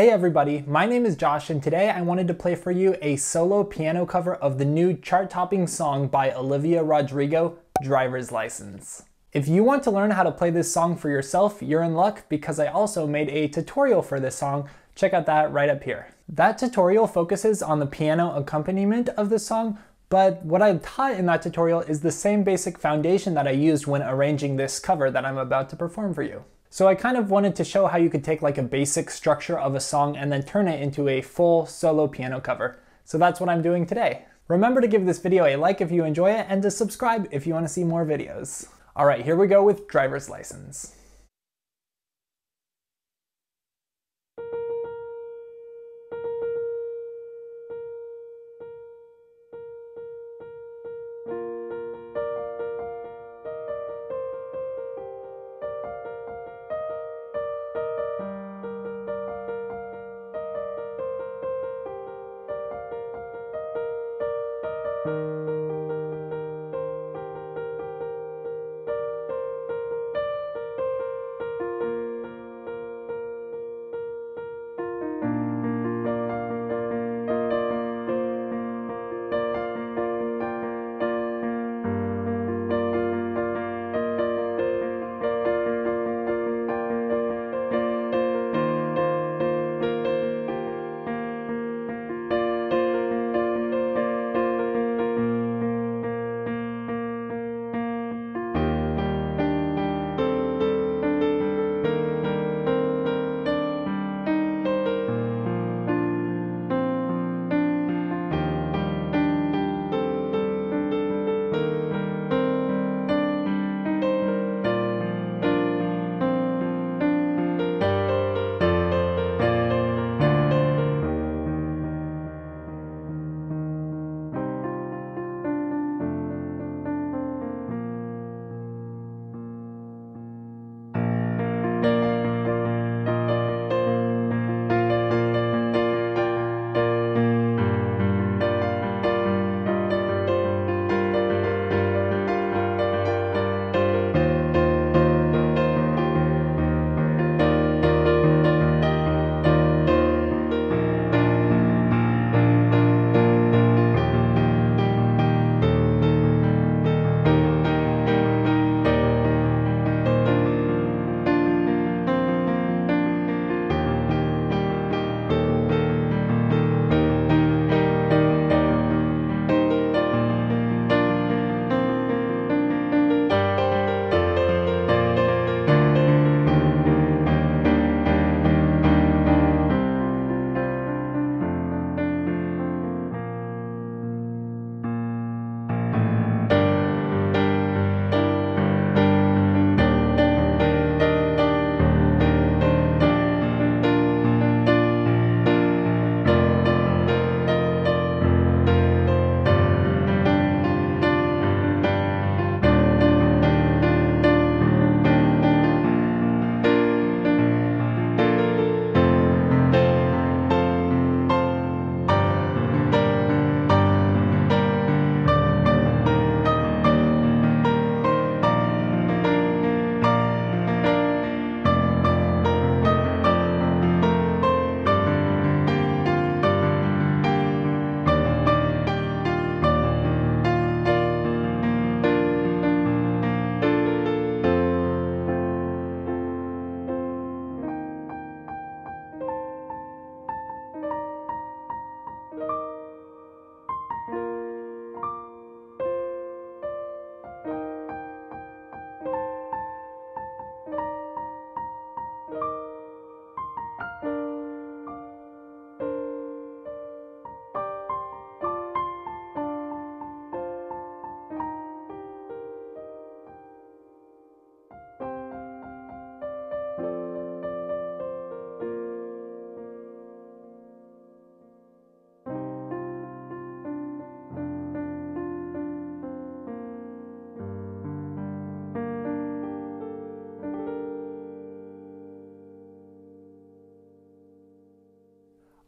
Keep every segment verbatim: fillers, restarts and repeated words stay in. Hey everybody, my name is Josh and today I wanted to play for you a solo piano cover of the new chart-topping song by Olivia Rodrigo, Driver's License. If you want to learn how to play this song for yourself, you're in luck because I also made a tutorial for this song. Check out that right up here. That tutorial focuses on the piano accompaniment of the song, but what I taught in that tutorial is the same basic foundation that I used when arranging this cover that I'm about to perform for you. So I kind of wanted to show how you could take like a basic structure of a song and then turn it into a full solo piano cover. So that's what I'm doing today. Remember to give this video a like if you enjoy it and to subscribe if you want to see more videos. All right, here we go with Driver's License.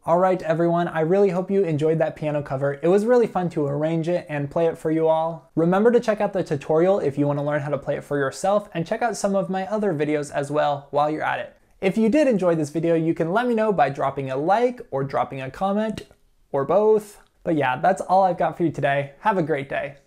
All right, everyone, I really hope you enjoyed that piano cover. It was really fun to arrange it and play it for you all. Remember to check out the tutorial if you want to learn how to play it for yourself, and check out some of my other videos as well while you're at it. If you did enjoy this video, you can let me know by dropping a like or dropping a comment or both. But yeah, that's all I've got for you today. Have a great day.